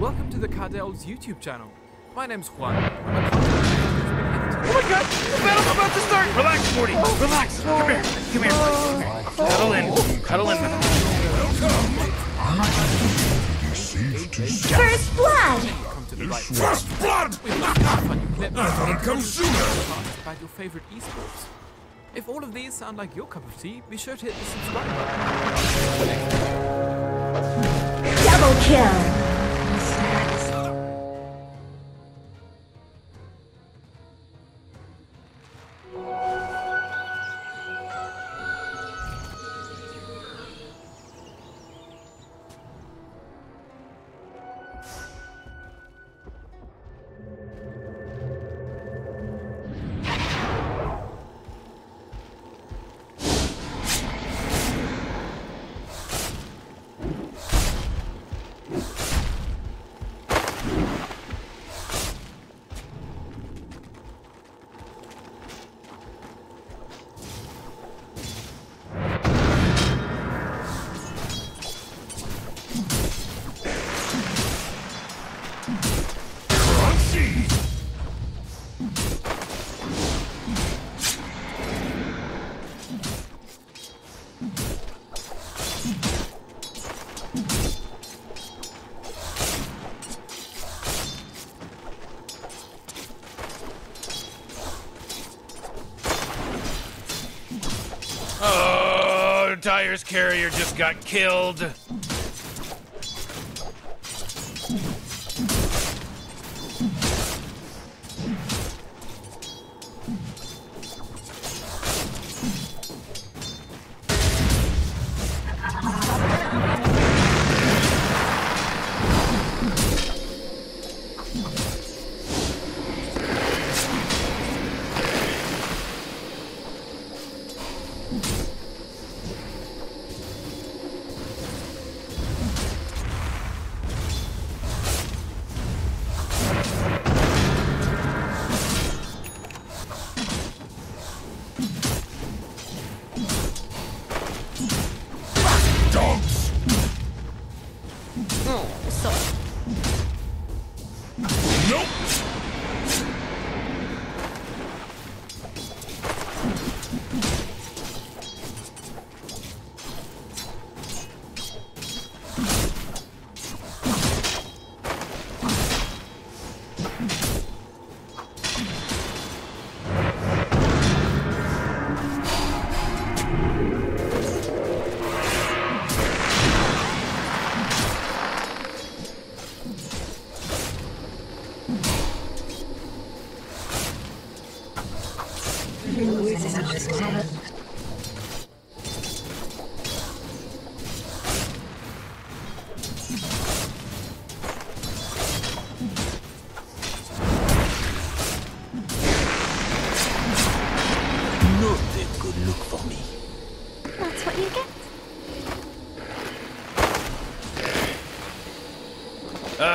Welcome to the Cardell's YouTube channel. My name's Juan. Oh my god! The battle's about to start! Relax, Morty! Relax! Come here. Cuddle in. Welcome! First blood! First blood! I thought it'd come sooner! About your favorite esports. If all of these sound like your cup of tea, be sure to hit the subscribe button. Double kill! Tires carrier just got killed.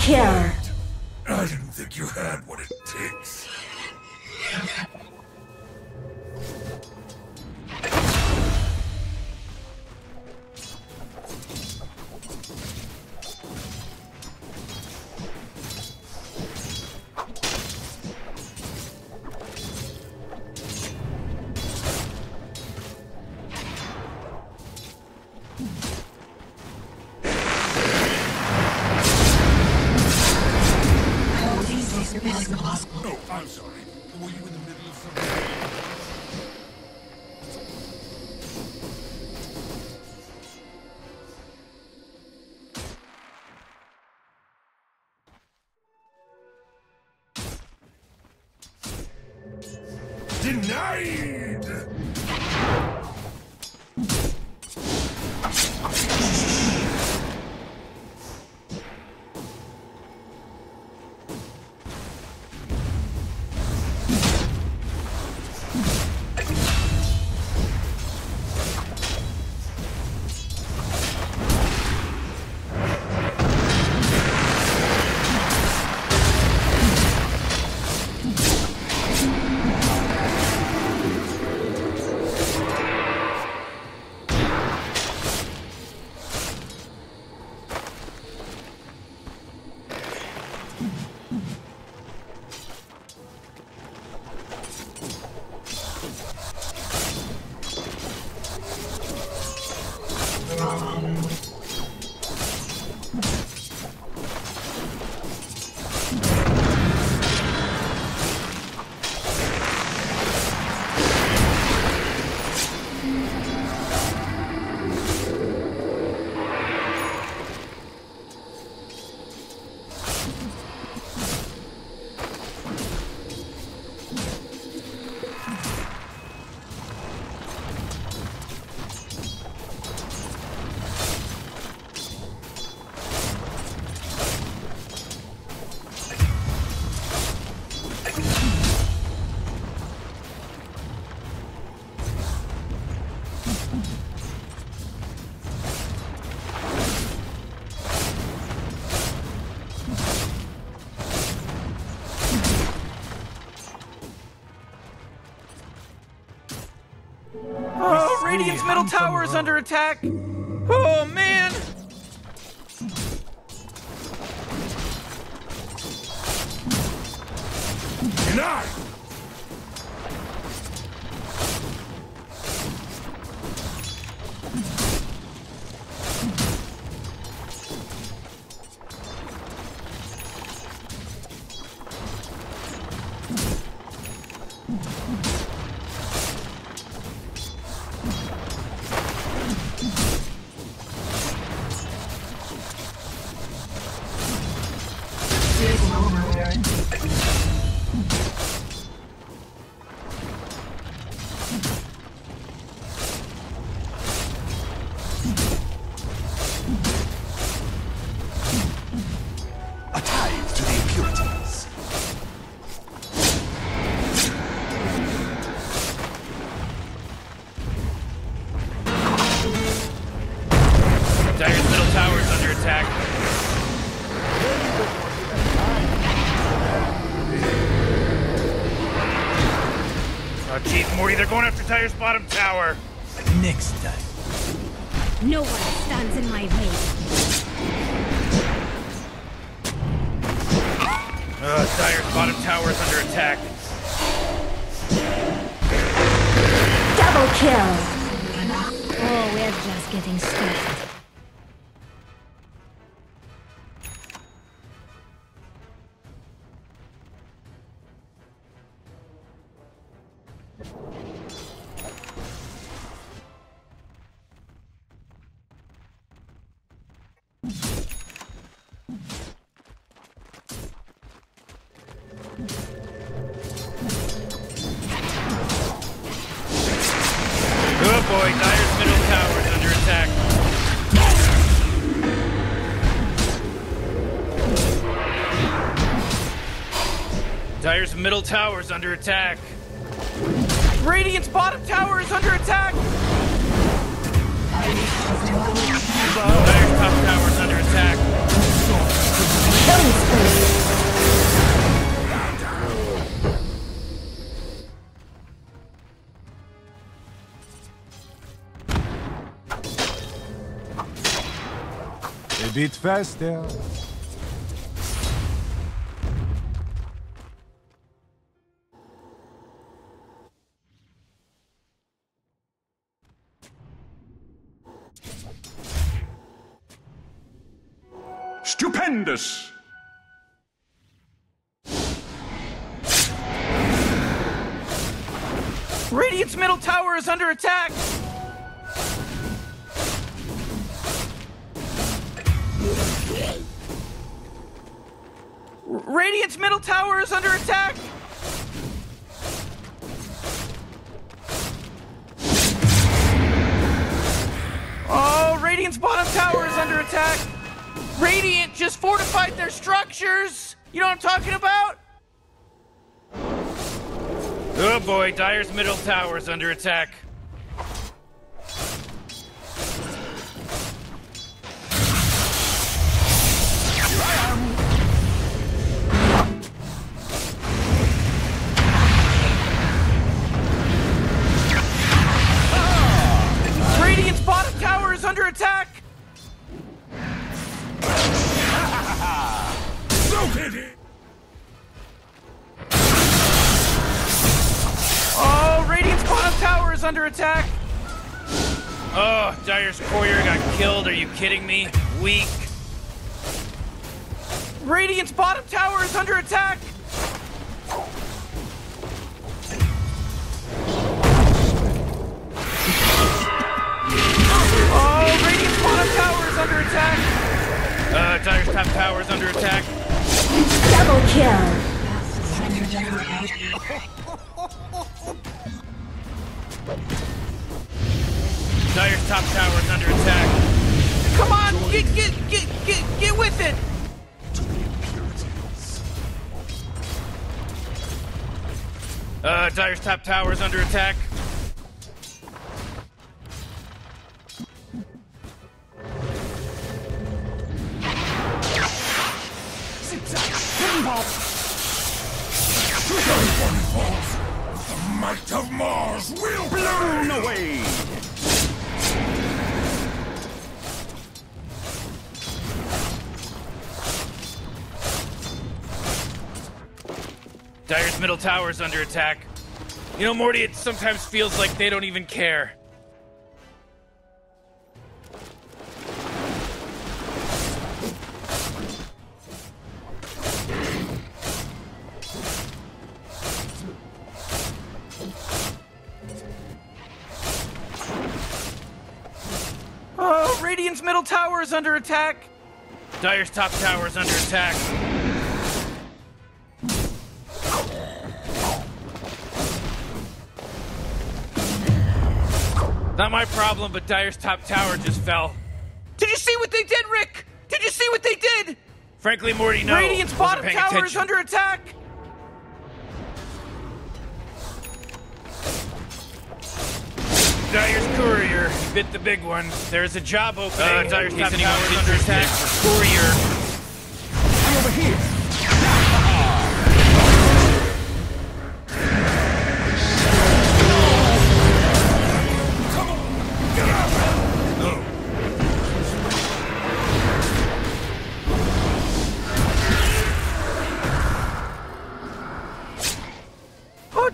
Kill. I didn't think you had what it takes. Denied! Radiant's middle tower is under attack. Oh, man. Enough! Tire's bottom tower. Next time. No one stands in my way. Tire's bottom tower is under attack. Double kill. Oh, we're just getting started. Middle tower is under attack. Radiant's bottom tower is under attack. Dire's top tower is under attack. A bit faster. Stupendous! Radiant's middle tower is under attack! Radiant's middle tower is under attack! Oh, Radiant's bottom tower is under attack! Radiant just fortified their structures! You know what I'm talking about? Oh boy, Dire's middle tower is under attack. Radiant's bottom tower is under attack! Oh, Radiant's bottom tower is under attack. Oh, Dire's courier got killed. Are you kidding me? Weak. Radiant's bottom tower is under attack. Oh, Radiant's bottom tower is under attack. Dire's top tower is under attack. Double kill. Dire's top tower is under attack. Come on, get with it. Dire's top tower is under attack. The might of Mars will blown away! Dire's middle tower is under attack. You know, Morty, it sometimes feels like they don't even care. Oh, Radiant's middle tower is under attack. Dire's top tower is under attack. Not my problem, but Dire's top tower just fell. Did you see what they did, Rick? Did you see what they did? Frankly, Morty, no. Radiant's bottom tower is under attack. Dire's courier, he bit the big one. There's a job opening. Dire's top tower is under attack. Courier. I'm over here.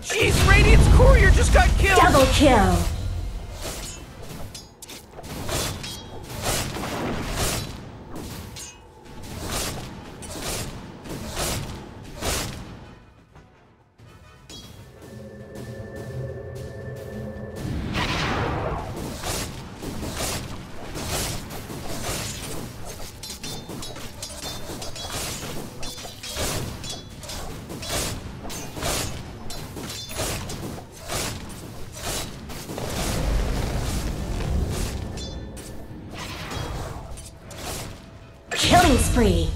Jeez, Radiant's courier just got killed! Double kill! Killing spree.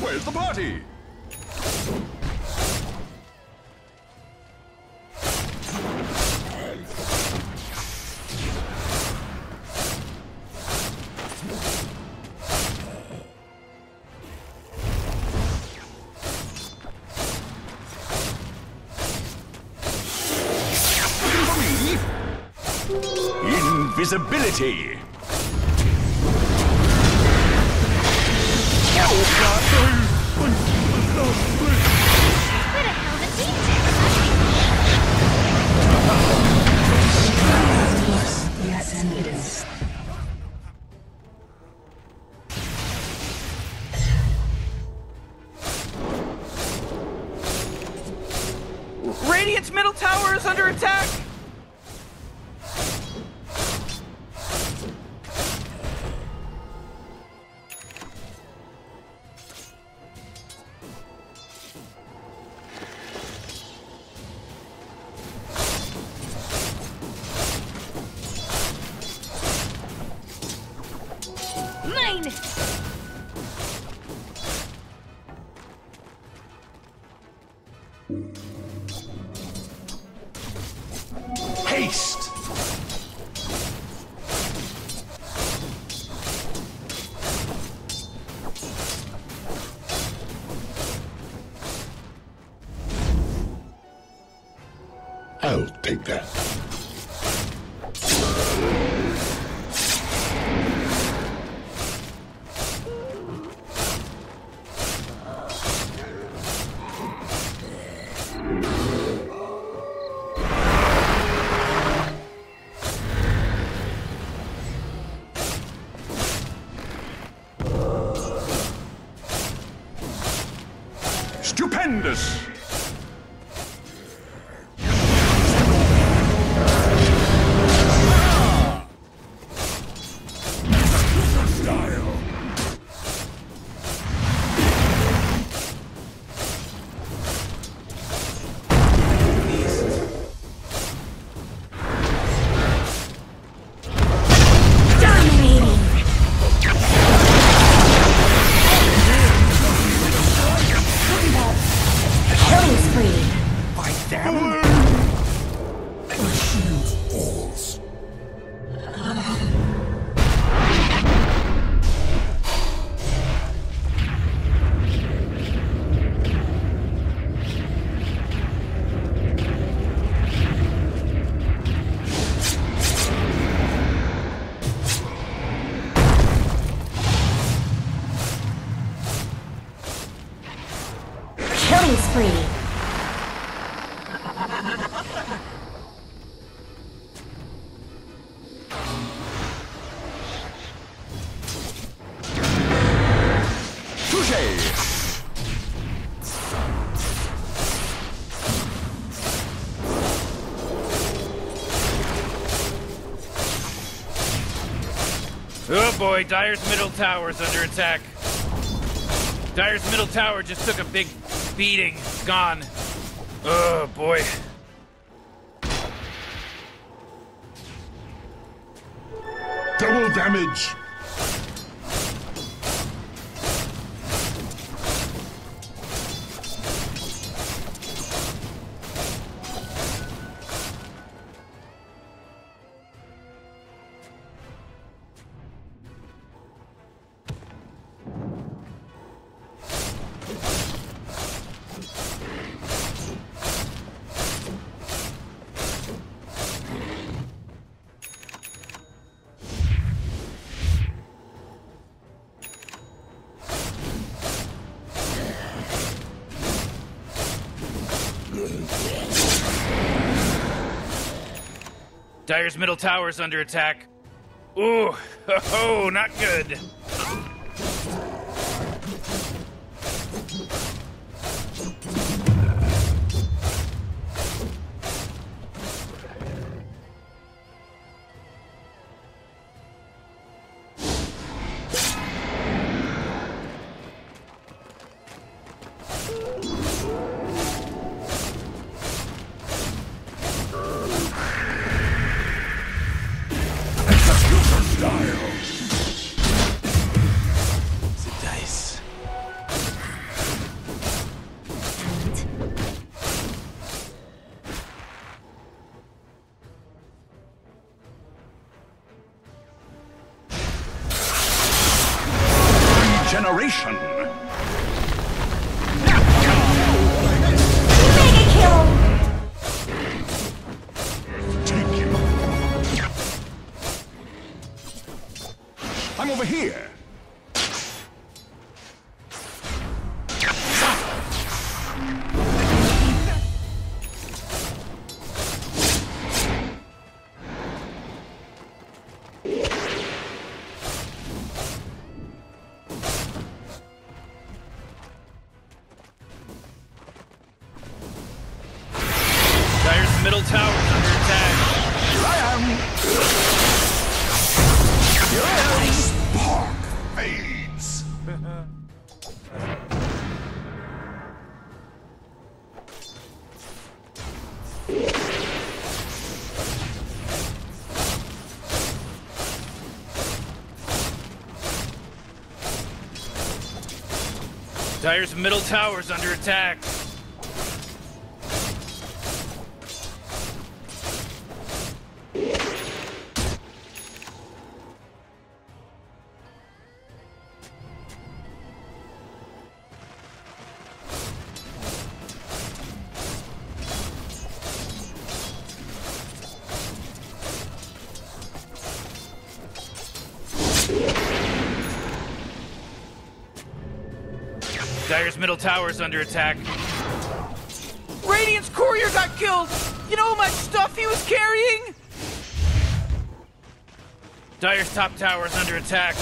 Where's the party? Visibility. Radiant's middle tower is under attack. Haste. I'll take that. Stupendous! day. Oh boy, Dire's middle tower's under attack. Dire's middle tower just took a big beating. Gone. Oh boy. Double damage! Dire's middle tower's under attack. Ooh, ho ho, not good. Dire's middle tower's under attack. Dire's middle tower's under attack. Radiant's courier got killed! You know how much stuff he was carrying? Dire's top tower's under attack.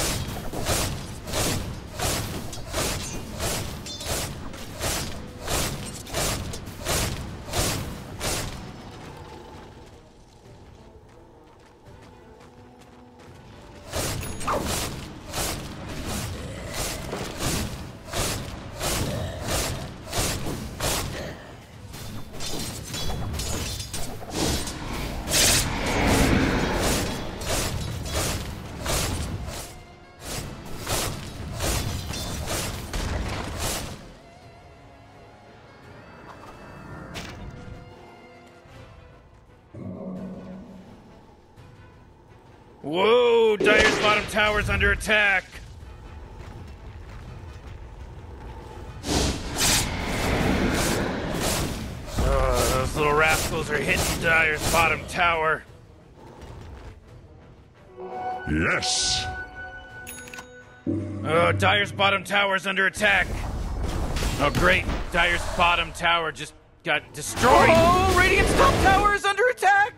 Whoa! Dire's bottom tower's under attack! Oh, those little rascals are hitting Dire's bottom tower. Yes! Oh, Dire's bottom tower's under attack! Oh great, Dire's bottom tower just got destroyed! Oh, Radiant's top tower is under attack!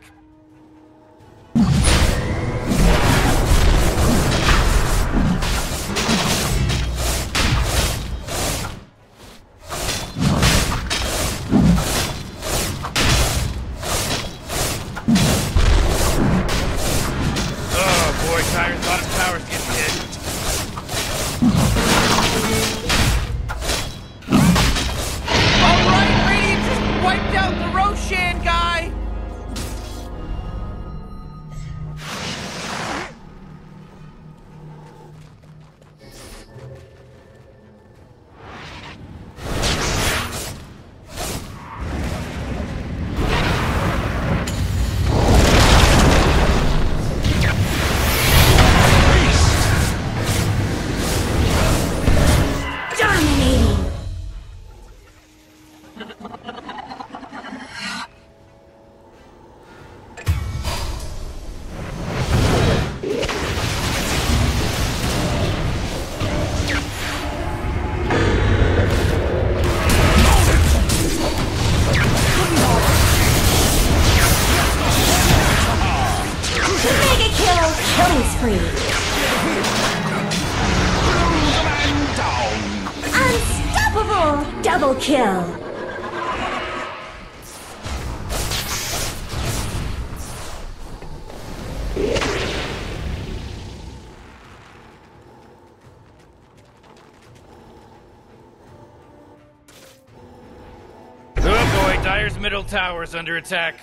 killing spree. Unstoppable! Double kill. Middle tower's under attack.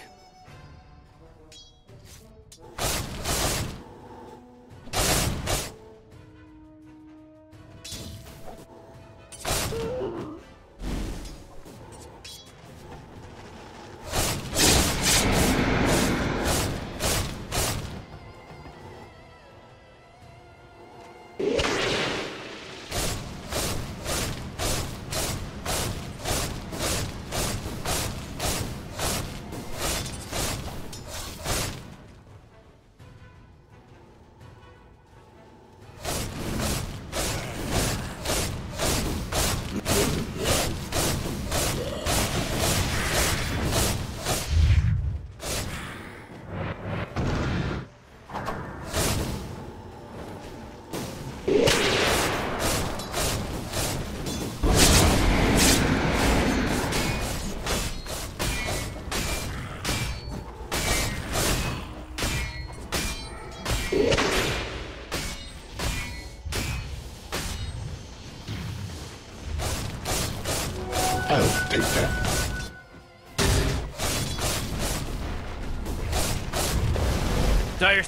Dire's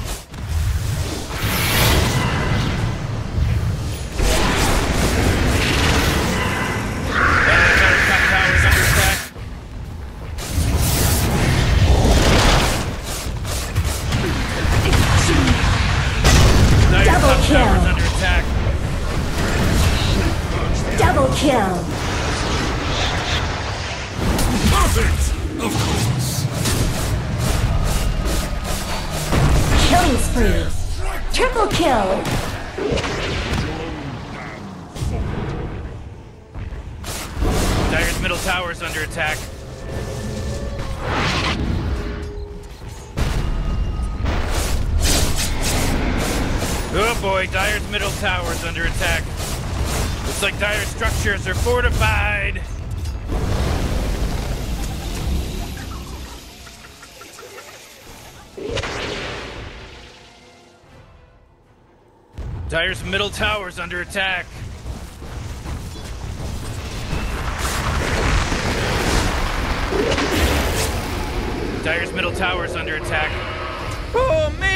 They're fortified. Dire's middle tower's under attack. Dire's middle tower's under attack. Oh man!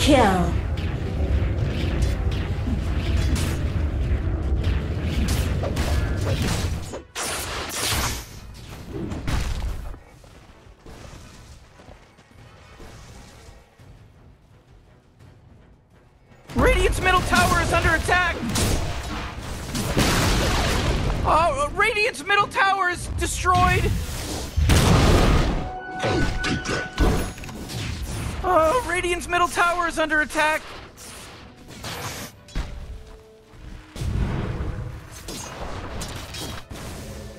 Kill. Radiant's middle tower is under attack. Oh, Radiant's middle tower is destroyed. Oh, Radiant's middle tower is under attack!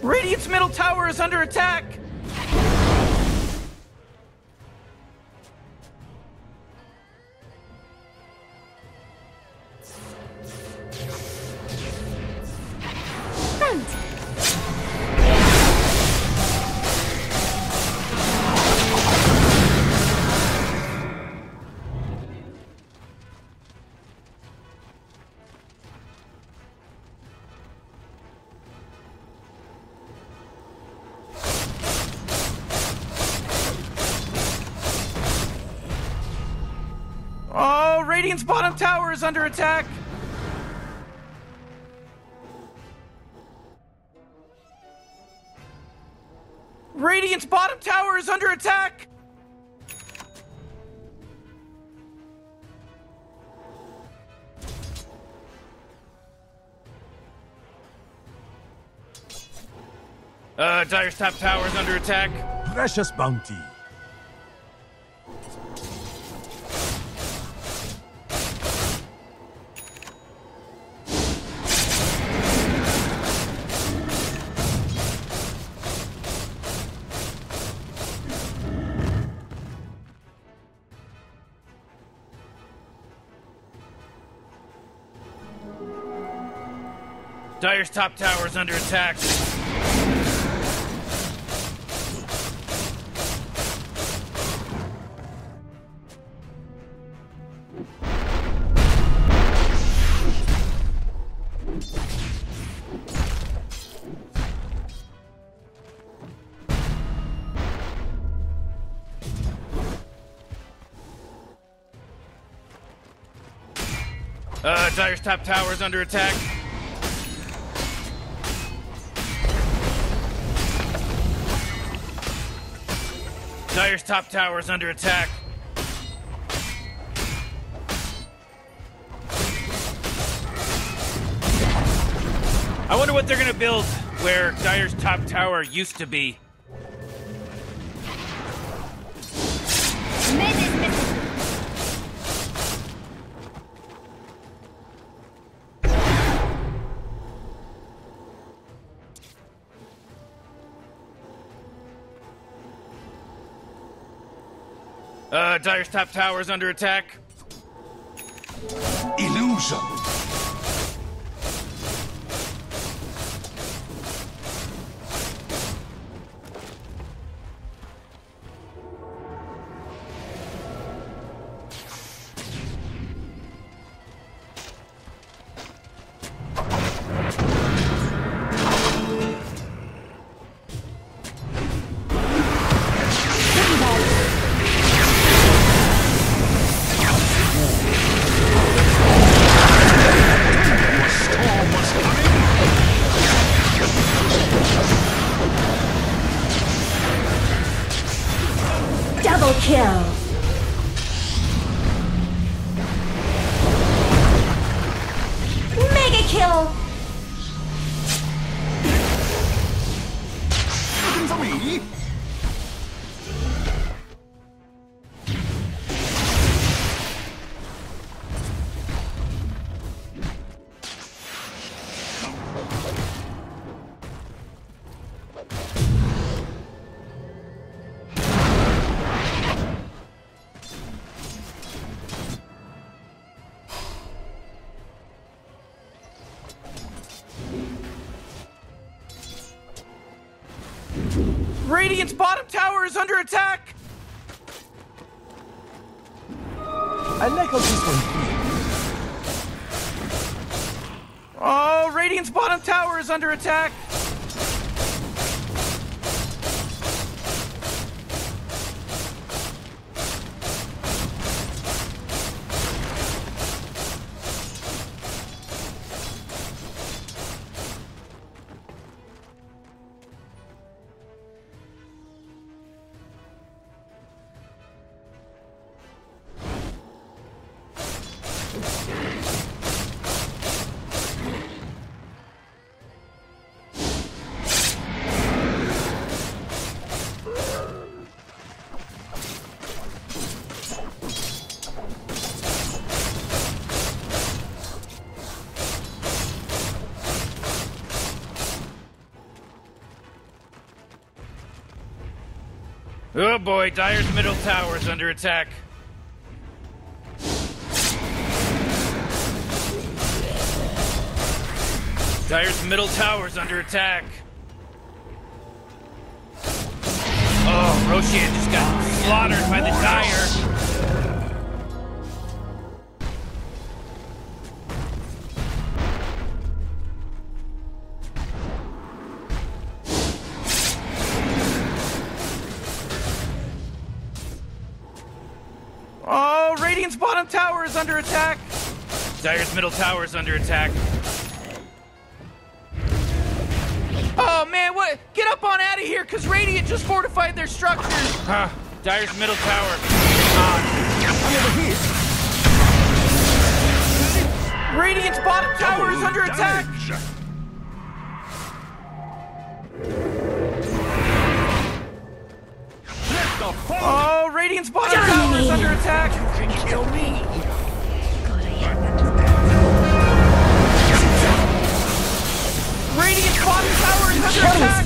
Radiant's middle tower is under attack! Radiant's bottom tower is under attack! Radiant's bottom tower is under attack! Dire's top tower is under attack. Precious bounty. Dire's top tower is under attack. Dire's top tower is under attack. Dire's top tower is under attack. I wonder what they're gonna build where Dire's top tower used to be. Dire's top tower is under attack. Illusion. Radiant's bottom tower is under attack! I like how this one. Oh, Radiant's bottom tower is under attack! Oh boy, Dire's middle tower is under attack. Dire's middle tower is under attack. Oh, Roshan just got slaughtered by the Dire. Under attack. Dire's middle tower is under attack. Oh man, what? Get up on Addy! of here, because Radiant just fortified their structures. Huh. Dire's middle tower. I'm over here. Radiant's bottom tower is under attack. Oh, Radiant's bottom tower is under attack. You can kill me. Radiant's bottom tower is under attack.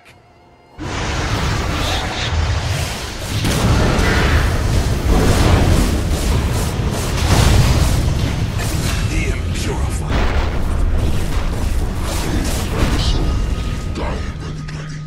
The impurified. Down by the dragon.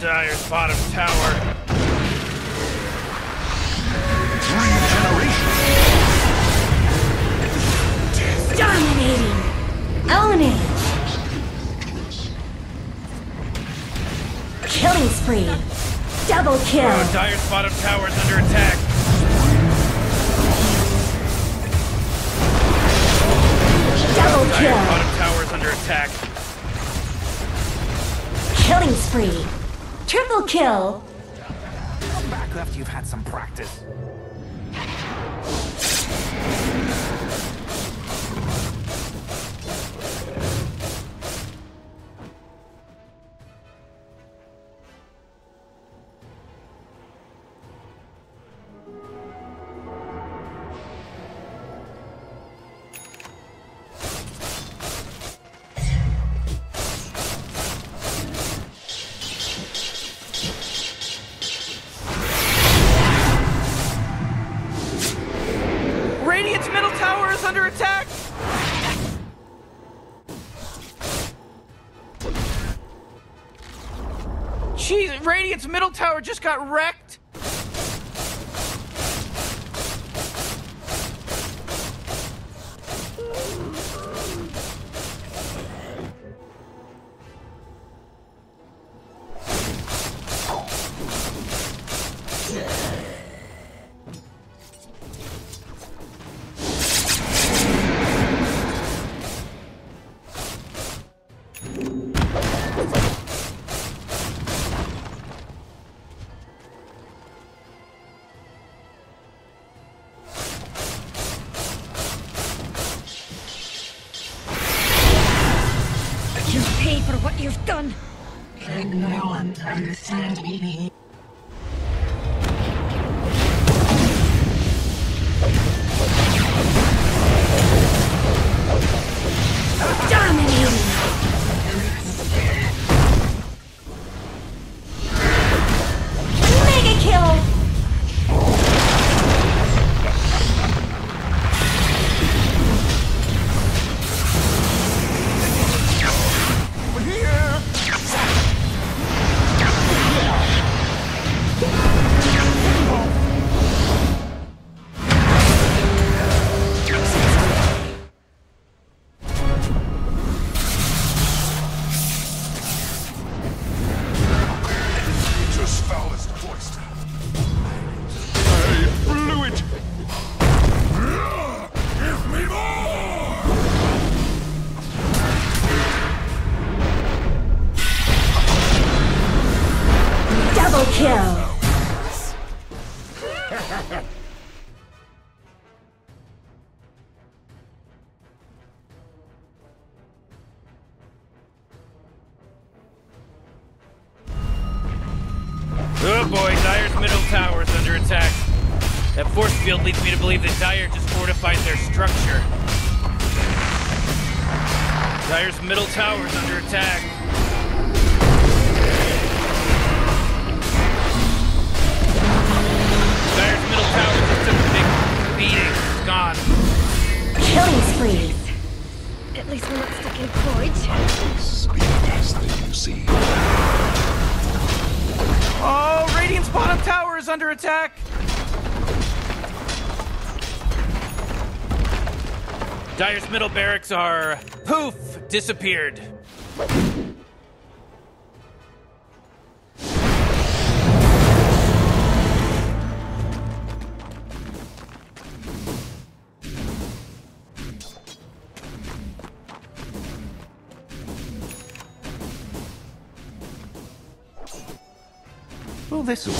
Dire's bottom tower. Regeneration. Dominating. Owning. Killing spree. Double kill. Oh, Dire's bottom tower is under attack. Double kill. Dire's bottom tower is under attack. Killing spree. Triple kill! Come back after you've had some practice. Radiant's middle tower just got wrecked. Mega kill! Oh boy, Dire's middle tower is under attack. That force field leads me to believe that Dire just fortified their structure. Dire's middle tower is under attack. Dire's middle tower just took a big beating. It's gone. Killing sprees. At least we're not stuck in porridge. I will speak as you see. Oh, Radiant's bottom tower is under attack. Dire's middle barracks are poof disappeared. Well, this will